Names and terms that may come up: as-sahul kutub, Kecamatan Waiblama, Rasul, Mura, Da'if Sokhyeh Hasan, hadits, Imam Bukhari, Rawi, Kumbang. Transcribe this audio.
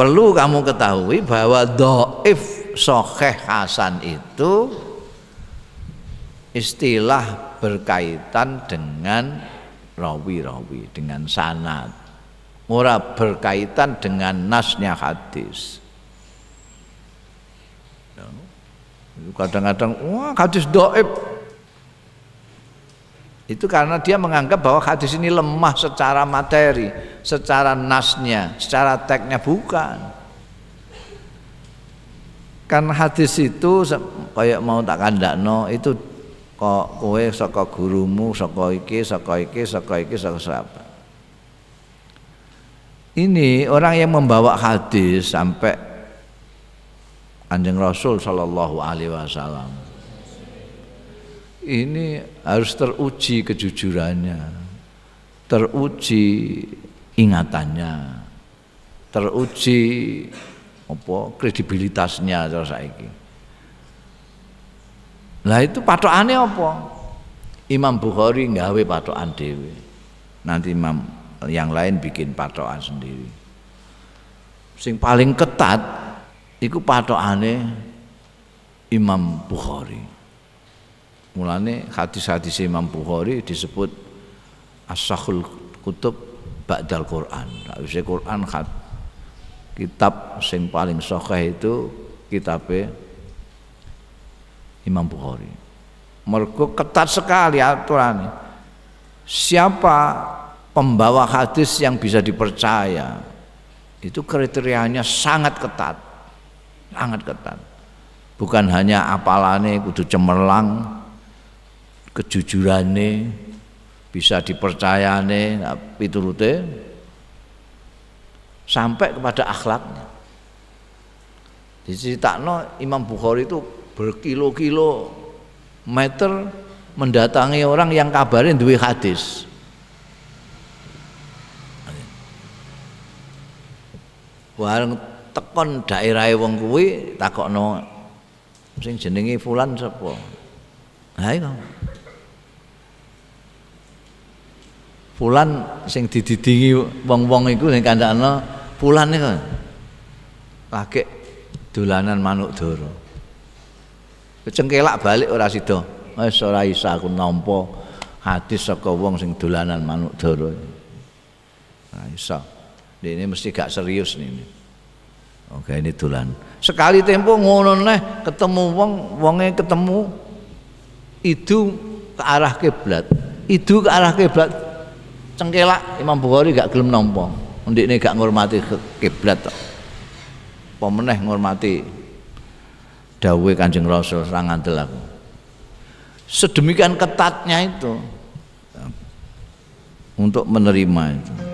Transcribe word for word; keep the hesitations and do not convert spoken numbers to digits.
Perlu kamu ketahui bahwa Da'if Sokhyeh Hasan itu istilah berkaitan dengan rawi-rawi, dengan sanad. Mura berkaitan dengan nasnya hadis. Kadang-kadang, wah hadis dhaif. Itu karena dia menganggap bahwa hadis ini lemah secara materi, secara nasnya, secara teksnya, bukan. Karena hadis itu kayak mau tak kandakno itu kok kowe saka gurumu, saka iki, saka iki, saka iki, saka siapa. Ini orang yang membawa hadis sampai Kanjeng Rasul Shallallahu Alaihi Wasallam. Ini harus teruji kejujurannya, teruji ingatannya, teruji apa kredibilitasnya cara saiki. Lah itu patokane apa? Imam Bukhari nggawe patokan dhewe. Nanti imam yang lain bikin patokan sendiri. Sing paling ketat iku patokane Imam Bukhari. Mulane hadis-hadis Imam Bukhari disebut as-sahul kutub ba'dal Quran. Sakwise Quran khat kitab sing paling sahih itu kitabe Imam Bukhari. Mergo ketat sekali aturan. Siapa pembawa hadis yang bisa dipercaya? Itu kriterianya sangat ketat. Sangat ketat. Bukan hanya apalane kudu cemerlang, kejujurane bisa dipercayane, piturute sampai kepada akhlaknya. Diceritakno Imam Bukhari itu berkilo-kilo meter mendatangi orang yang kabarin duwe hadis. Wareng tekon daerahe wong kuwi takokno sing jenenge fulan sapa. Ha iku Fulan sing dididingi wong-wong iku sing kandhakno Fulan iku lagi dolanan manuk dara. Kecengkelak balik ora sida. Wis ora iso aku nampa hadis saka wong sing dolanan manuk dara. Ora iso. Dene mesti gak serius niki. Oke ini dolan. Sekali tempo ngono neh ketemu wong, wonge ketemu itu ke arah kiblat. Itu ke arah kiblat. Cengkelak Imam Bukhari gak gelem nampa. Ndikne gak ngurmati kiblat tok. Apa meneh ngurmati dawuhe Kanjeng Rasul ra ngandel aku. Sedemikian ketatnya itu untuk menerima itu.